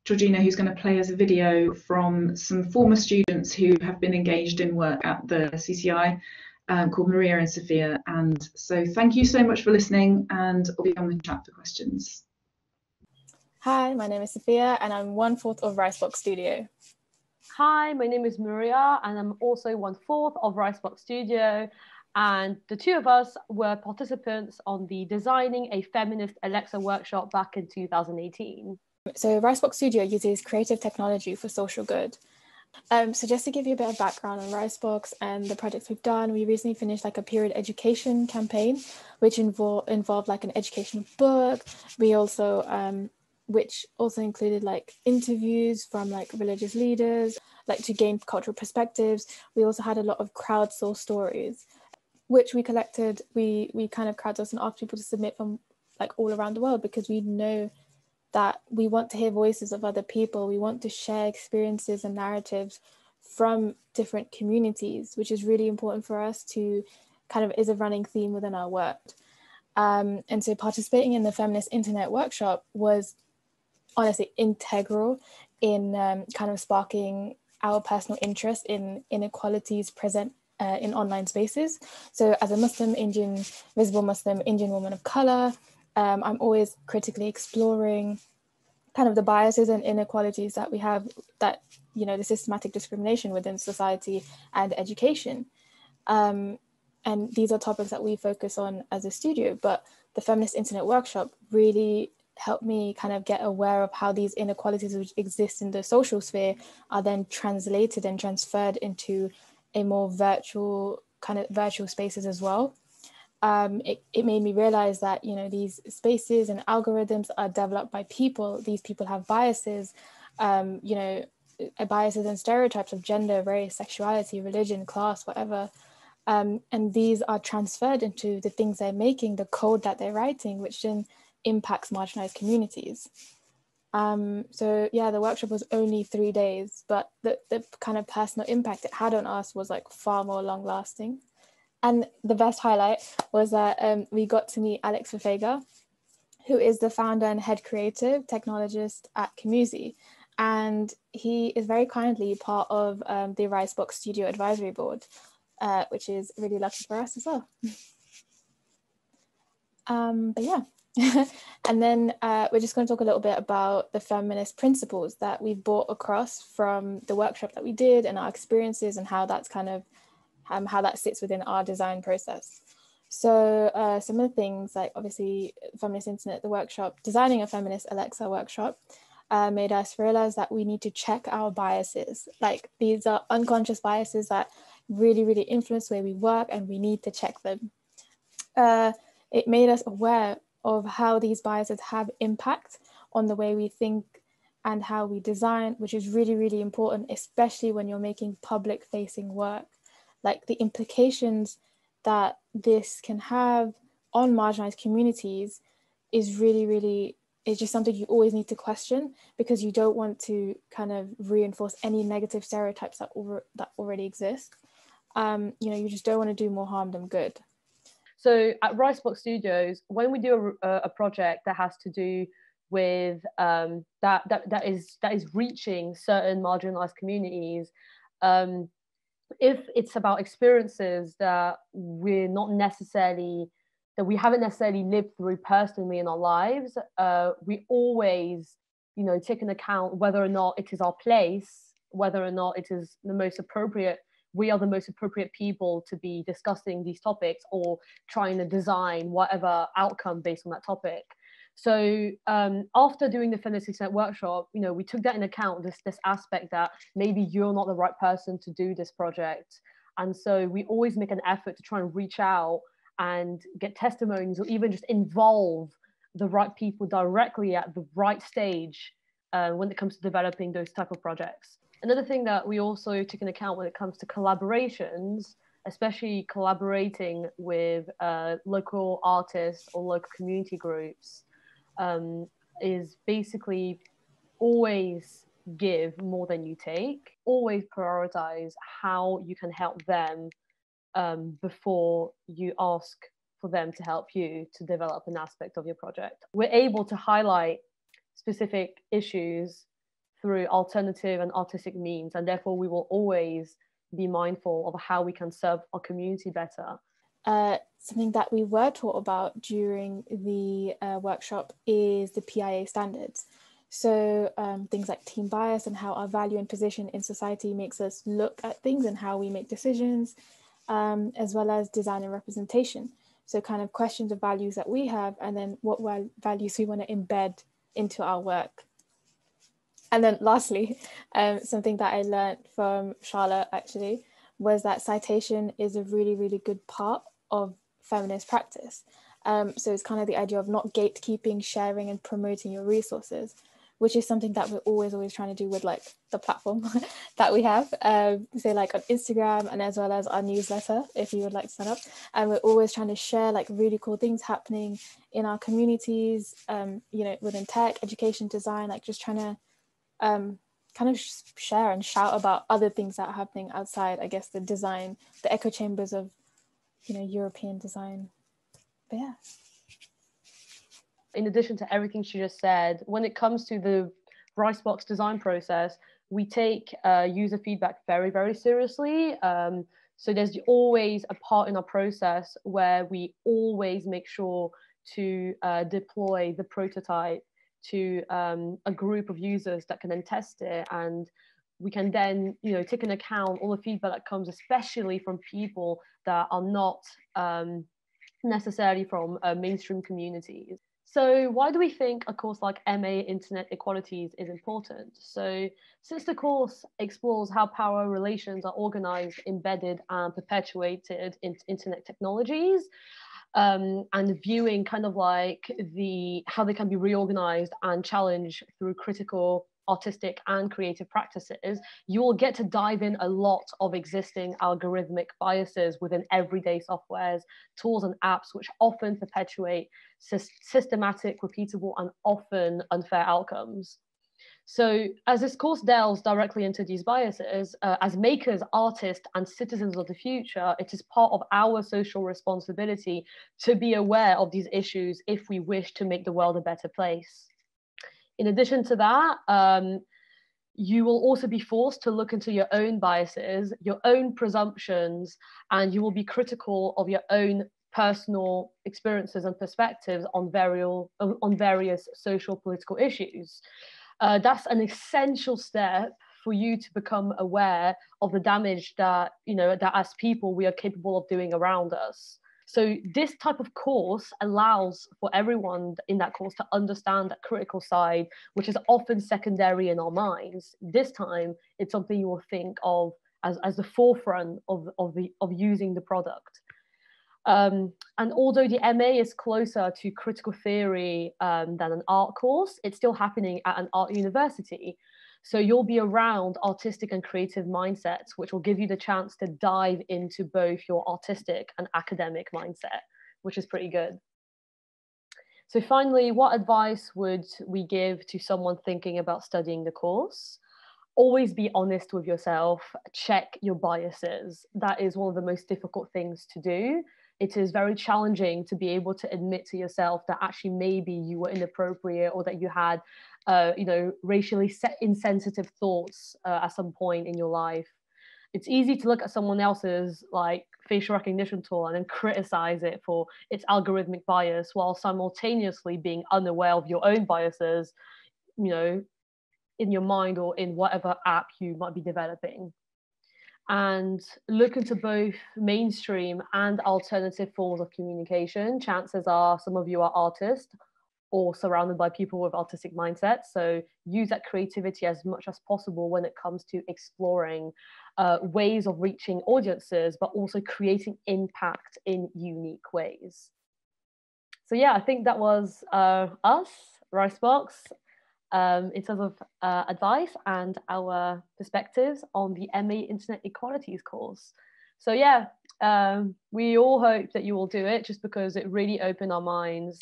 Georgina, who's going to play us a video from some former students who have been engaged in work at the C C I, um, called Maria and Sophia. And so thank you so much for listening, and I'll be on the chat for questions. Hi, my name is Sophia, and I'm one fourth of Ricebox Studio. Hi, my name is Maria, and I'm also one fourth of Ricebox Studio. And the two of us were participants on the Designing a Feminist Alexa workshop back in two thousand eighteen. So Ricebox Studio uses creative technology for social good. Um, so just to give you a bit of background on Ricebox and the projects we've done, we recently finished like a period education campaign, which involved involved like an educational book. We also um, which also included like interviews from like religious leaders, like to gain cultural perspectives. We also had a lot of crowdsourced stories, which we collected. We we kind of crowdsourced and asked people to submit from like all around the world, because we know that we want to hear voices of other people. We want to share experiences and narratives from different communities, which is really important for us to kind of is a running theme within our work. Um, and so participating in the Feminist Internet Workshop was honestly integral in um, kind of sparking our personal interest in inequalities present uh, in online spaces. So as a Muslim, Indian, visible Muslim, Indian woman of color, um, I'm always critically exploring kind of the biases and inequalities that we have, that, you know, the systematic discrimination within society and education. Um, and these are topics that we focus on as a studio, but the Feminist Internet Workshop really helped me kind of get aware of how these inequalities which exist in the social sphere are then translated and transferred into a more virtual kind of virtual spaces as well. Um, it, it made me realize that, you know, these spaces and algorithms are developed by people. These people have biases, um, you know, biases and stereotypes of gender, race, sexuality, religion, class, whatever. Um, and these are transferred into the things they're making, the code that they're writing, which then impacts marginalized communities. Um, so yeah, the workshop was only three days, but the, the kind of personal impact it had on us was like far more long lasting. And the best highlight was that um, we got to meet Alex Fafega, who is the founder and head creative technologist at Camusi. And he is very kindly part of um, the Ricebox Studio Advisory Board, uh, which is really lucky for us as well. um, but yeah, and then uh, we're just going to talk a little bit about the feminist principles that we've brought across from the workshop that we did and our experiences and how that's kind of Um, how that sits within our design process. So uh, some of the things, like obviously Feminist Internet, the workshop, designing a Feminist Alexa workshop uh, made us realize that we need to check our biases. Like these are unconscious biases that really, really influence the way we work, and we need to check them. Uh, it made us aware of how these biases have impact on the way we think and how we design, which is really, really important, especially when you're making public-facing work. Like the implications that this can have on marginalized communities is really, really, it's just something you always need to question, because you don't want to kind of reinforce any negative stereotypes that, over, that already exist. Um, you know, you just don't want to do more harm than good. So at Ricebox Studios, when we do a, a project that has to do with um, that, that, that, is, that is reaching certain marginalized communities, um, if it's about experiences that we're not necessarily, that we haven't necessarily lived through personally in our lives, uh, we always, you know, take into account whether or not it is our place, whether or not it is the most appropriate, we are the most appropriate people to be discussing these topics or trying to design whatever outcome based on that topic. So um, after doing the Feminist Internet Workshop, you know, we took that into account, this, this aspect that maybe you're not the right person to do this project. And so we always make an effort to try and reach out and get testimonies, or even just involve the right people directly at the right stage uh, when it comes to developing those type of projects. Another thing that we also took into account when it comes to collaborations, especially collaborating with uh, local artists or local community groups, Um, is basically always give more than you take, always prioritize how you can help them um, before you ask for them to help you to develop an aspect of your project. We're able to highlight specific issues through alternative and artistic means, and therefore we will always be mindful of how we can serve our community better. Uh, something that we were taught about during the uh, workshop is the P I A standards. So um, things like team bias and how our value and position in society makes us look at things and how we make decisions, um, as well as design and representation. So kind of questions of values that we have, and then what values we want to embed into our work. And then lastly, um, something that I learned from Charlotte actually was that citation is a really, really good part of feminist practice. Um, so it's kind of the idea of not gatekeeping, sharing and promoting your resources, which is something that we're always, always trying to do with like the platform that we have. Um, so like on Instagram and as well as our newsletter, if you would like to sign up. And we're always trying to share like really cool things happening in our communities, um, you know, within tech, education, design, like just trying to um, kind of share and shout about other things that are happening outside, I guess, the design, the echo chambers of, you know, European design. But yeah. In addition to everything she just said, when it comes to the Ricebox design process, we take uh, user feedback very, very seriously. Um, so there's always a part in our process where we always make sure to uh, deploy the prototype to um, a group of users that can then test it. And we can then, you know, take into account all the feedback that comes, especially from people that are not um, necessarily from uh, mainstream communities. So why do we think a course like M A Internet Equalities is important? So since the course explores how power relations are organized, embedded and perpetuated in internet technologies, um, and viewing kind of like the, how they can be reorganized and challenged through critical, artistic and creative practices, you will get to dive in a lot of existing algorithmic biases within everyday softwares, tools and apps, which often perpetuate systematic, repeatable and often unfair outcomes. So as this course delves directly into these biases, uh, as makers, artists and citizens of the future, it is part of our social responsibility to be aware of these issues if we wish to make the world a better place. In addition to that, um, you will also be forced to look into your own biases, your own presumptions, and you will be critical of your own personal experiences and perspectives on various, on various social political issues. Uh, that's an essential step for you to become aware of the damage that, you know, that as people we are capable of doing around us. So this type of course allows for everyone in that course to understand that critical side, which is often secondary in our minds. This time, it's something you will think of as, as the forefront of, of, the, of using the product. Um, and although the M A is closer to critical theory um, than an art course, it's still happening at an art university. So you'll be around artistic and creative mindsets, which will give you the chance to dive into both your artistic and academic mindset, which is pretty good. So finally, what advice would we give to someone thinking about studying the course? Always be honest with yourself, check your biases. That is one of the most difficult things to do. It is very challenging to be able to admit to yourself that actually maybe you were inappropriate or that you had Uh, you know, racially insensitive thoughts uh, at some point in your life. It's easy to look at someone else's like facial recognition tool and then criticize it for its algorithmic bias while simultaneously being unaware of your own biases, you know, in your mind or in whatever app you might be developing. And look into both mainstream and alternative forms of communication. Chances are some of you are artists or surrounded by people with artistic mindsets. So use that creativity as much as possible when it comes to exploring uh, ways of reaching audiences, but also creating impact in unique ways. So yeah, I think that was uh, us, Ricebox, um, in terms of uh, advice and our perspectives on the M A Internet Equalities course. So yeah, um, we all hope that you will do it just because it really opened our minds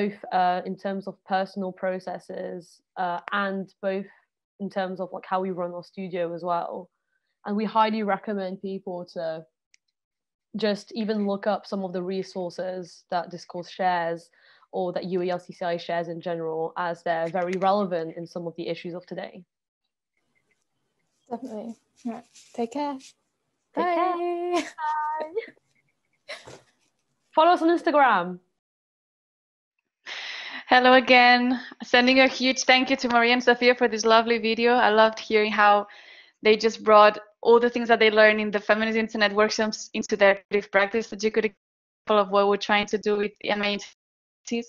both uh, in terms of personal processes uh, and both in terms of like how we run our studio as well. And we highly recommend people to just even look up some of the resources that this course shares or that U E L C C I shares in general, as they're very relevant in some of the issues of today. Definitely. All right. Take care. Take Bye. Care. Bye. Follow us on Instagram. Hello again. Sending a huge thank you to Maria and Sophia for this lovely video. I loved hearing how they just brought all the things that they learned in the Feminist Internet workshops into their creative practice. That's a good example of what we're trying to do with the M A Equalities.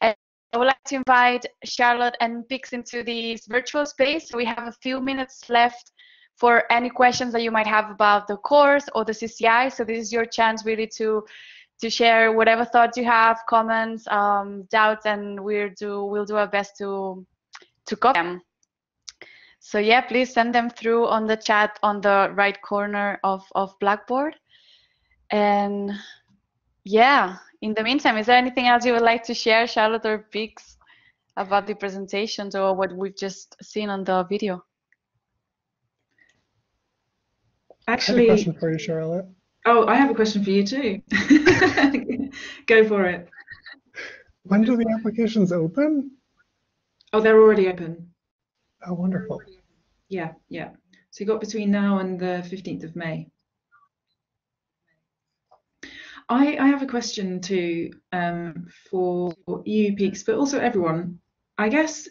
And I would like to invite Charlotte and Peaks into this virtual space. So we have a few minutes left for any questions that you might have about the course or the C C I. So this is your chance really to to share whatever thoughts you have, comments, um, doubts, and we'll do we'll do our best to to cover them. So yeah, please send them through on the chat on the right corner of, of Blackboard. And yeah, in the meantime, is there anything else you would like to share, Charlotte or Peaks, about the presentations or what we've just seen on the video? Actually, I have a question for you, Charlotte. Oh, I have a question for you too. Go for it. When do the applications open? Oh, they're already open. Oh, wonderful. Yeah, yeah. So you've got between now and the fifteenth of May. I, I have a question too um, for you, Peaks, but also everyone. I guess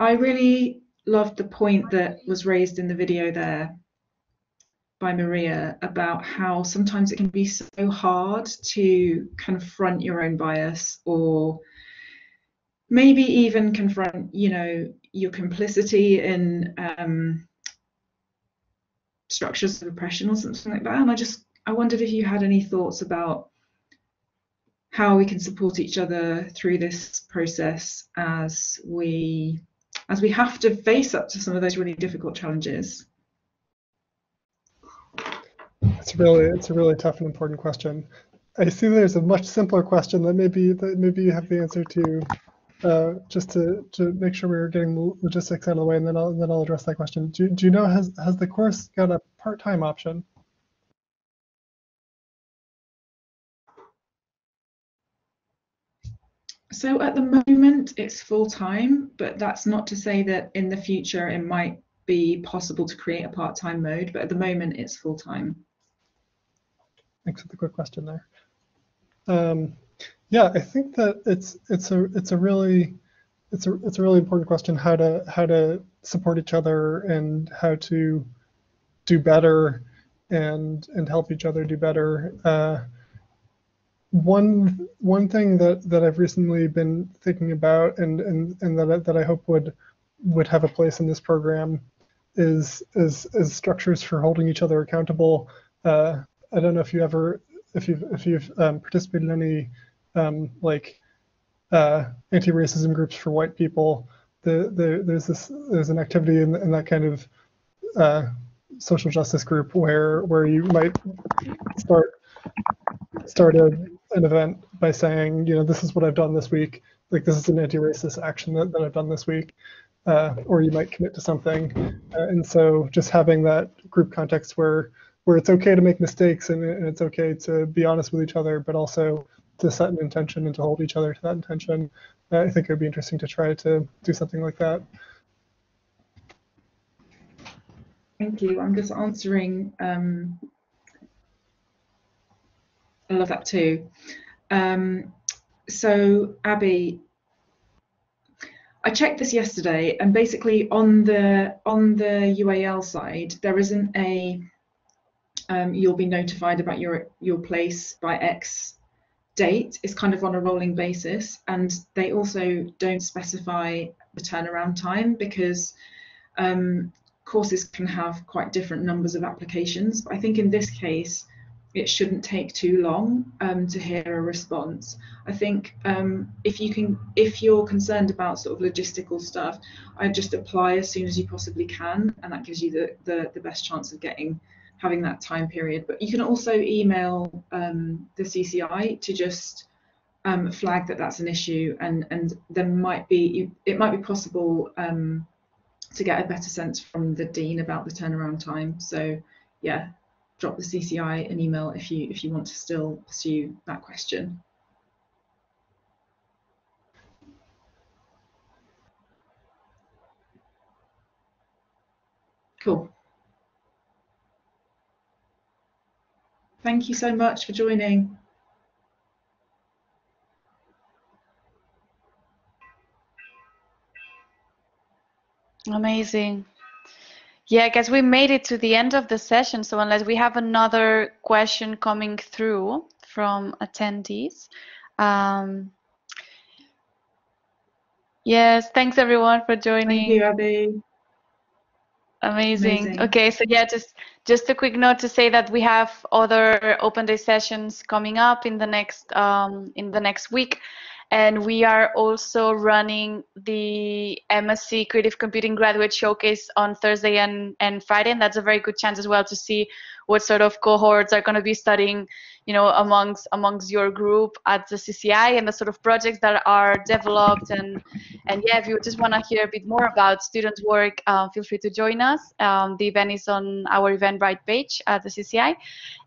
I really loved the point that was raised in the video there by Maria about how sometimes it can be so hard to confront your own bias, or maybe even confront, you know, your complicity in um, structures of oppression or something like that. And I just, I wondered if you had any thoughts about how we can support each other through this process as we, as we have to face up to some of those really difficult challenges. It's really, it's a really tough and important question. I see there's a much simpler question that maybe that maybe you have the answer to, uh, just to to make sure we're getting the logistics out of the way, and then I'll and then I'll address that question. Do do you know has has the course got a part-time option? So at the moment it's full-time, but that's not to say that in the future it might be possible to create a part-time mode. But at the moment it's full-time. Thanks for the quick question there. Um, yeah, I think that it's it's a it's a really it's a it's a really important question, how to how to support each other and how to do better and and help each other do better. Uh, one one thing that that I've recently been thinking about and and and that that I hope would would have a place in this program is is, is structures for holding each other accountable. Uh, I don't know if you ever, if you've, if you've um, participated in any um, like uh, anti-racism groups for white people. The, the, there's this, there's an activity in, in that kind of uh, social justice group where where you might start start a, an event by saying, you know, this is what I've done this week. Like, this is an anti-racist action that, that I've done this week. Uh, or you might commit to something. Uh, and so just having that group context where where it's okay to make mistakes and, and it's okay to be honest with each other, but also to set an intention and to hold each other to that intention. Uh, I think it would be interesting to try to do something like that. Thank you. I'm just answering. Um, I love that too. Um, so Abby, I checked this yesterday, and basically on the on the U A L side, there isn't a Um, you'll be notified about your your place by X date. It's kind of on a rolling basis, and they also don't specify the turnaround time, because um, courses can have quite different numbers of applications. But I think in this case, it shouldn't take too long um, to hear a response. I think um, if you can, if you're concerned about sort of logistical stuff, I just apply as soon as you possibly can, and that gives you the the, the best chance of getting. Having that time period. But you can also email um, the C C I to just um, flag that that's an issue, and and there might be it might be possible um, to get a better sense from the dean about the turnaround time. So yeah, drop the C C I an email if you if you want to still pursue that question. Cool. Thank you so much for joining. Amazing. Yeah, I guess we made it to the end of the session. So unless we have another question coming through from attendees. Um, yes, thanks everyone for joining. Thank you, Abby. Amazing. Amazing. Okay, so yeah, just just a quick note to say that we have other open day sessions coming up in the next um, in the next week, and we are also running the M S C Creative Computing Graduate Showcase on Thursday and and Friday, and that's a very good chance as well to see what sort of cohorts are going to be studying, you know, amongst amongst your group at the C C I, and the sort of projects that are developed. And and yeah, if you just want to hear a bit more about students' work, uh, feel free to join us. Um, the event is on our Eventbrite page at the C C I.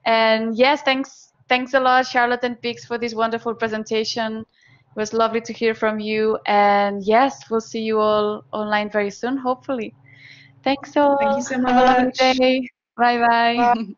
And yes, thanks thanks a lot, Charlotte and Peaks, for this wonderful presentation. It was lovely to hear from you. And yes, we'll see you all online very soon, hopefully. Thanks all. Thank you so much. Have a lovely day. Bye-bye. Bye.